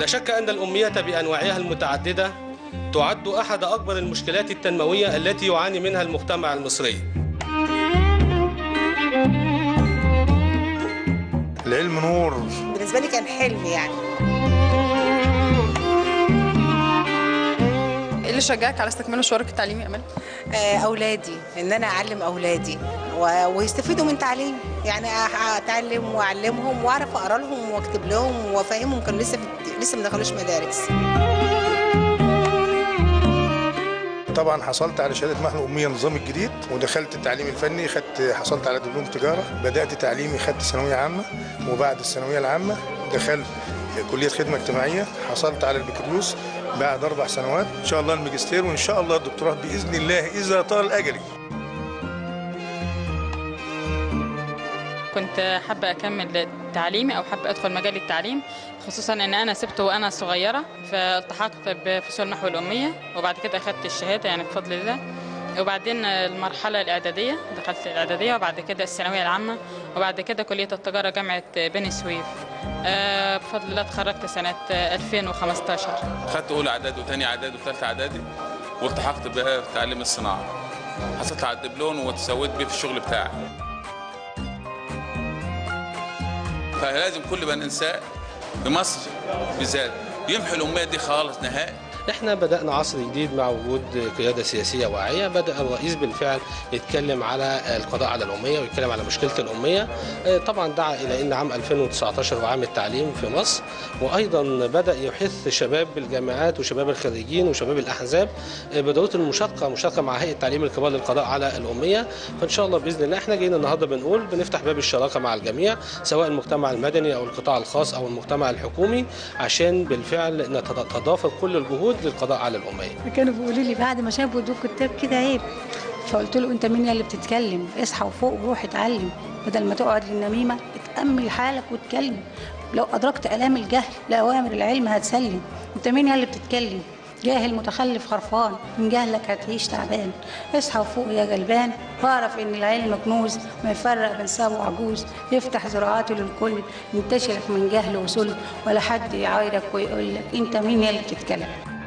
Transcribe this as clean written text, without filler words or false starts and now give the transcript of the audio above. لا شك أن الأمية بأنواعها المتعددة تعد أحد أكبر المشكلات التنموية التي يعاني منها المجتمع المصري. العلم نور. بالنسبة لي كان حلم يعني. إيه اللي شجعك على استكمال مشوارك التعليمي يا أمل؟ أولادي، إن أنا أعلم أولادي ويستفيدوا من تعليمي، يعني أتعلم وأعلمهم وأعرف أقرأ لهم وأكتب لهم وأفهمهم. كانوا لسه ما دخلوش مدارس. طبعا حصلت على شهاده مهنه اميه النظام الجديد، ودخلت التعليم الفني، حصلت على دبلوم تجاره، بدات تعليمي، خدت ثانويه عامه، وبعد الثانويه العامه دخلت كليه خدمه اجتماعيه، حصلت على البكالوريوس بعد 4 سنوات، ان شاء الله الماجستير، وان شاء الله الدكتوراه باذن الله اذا طال اجلي. كنت حابه اكمل تعليمي او حابه ادخل مجال التعليم، خصوصا ان انا سبته وانا صغيره، فالتحقت بفصول نحو الاميه، وبعد كده اخدت الشهاده يعني بفضل الله، وبعدين المرحله الاعداديه، دخلت الاعداديه، وبعد كده الثانويه العامه، وبعد كده كليه التجاره جامعه بني سويف. بفضل الله اتخرجت سنه 2015. اخدت اولى اعدادي وثاني اعدادي وثالثه اعدادي، والتحقت بها في تعليم الصناعه، حصلت على الدبلوم وتسويت بيه في الشغل بتاعي. فلازم كل من إنسان بمصر بالذات يمحي الأمية دي خالص نهائي. احنا بدأنا عصر جديد مع وجود قيادة سياسية واعية. بدأ الرئيس بالفعل يتكلم على القضاء على الأمية ويتكلم على مشكلة الأمية. طبعا دعا إلى أن عام 2019 هو عام التعليم في مصر، وأيضا بدأ يحث شباب الجامعات وشباب الخريجين وشباب الأحزاب بضرورة المشاركة مع هيئة تعليم الكبار للقضاء على الأمية. فإن شاء الله بإذن الله احنا جايين النهارده بنقول بنفتح باب الشراكة مع الجميع، سواء المجتمع المدني أو القطاع الخاص أو المجتمع الحكومي، عشان بالفعل نتضافر كل الجهود للقضاء على الأمية. كانوا بيقولوا لي بعد ما شافوا دول كتاب كده عيب، فقلت له أنت مين اللي بتتكلم؟ اصحى وفوق وروح اتعلم، بدل ما تقعد للنميمة اتأمل حالك واتكلم. لو أدركت آلام الجهل لأوامر العلم هتسلم. أنت مين اللي بتتكلم؟ جاهل متخلف خرفان، من جهلك هتعيش تعبان. اصحى وفوق يا غلبان، واعرف ان العلم كنوز ما يفرق بين سام وعجوز، يفتح زراعاته للكل، منتشرك من جهل وسل، ولا حد يعايرك ويقول لك انت مين اللي بتتكلم.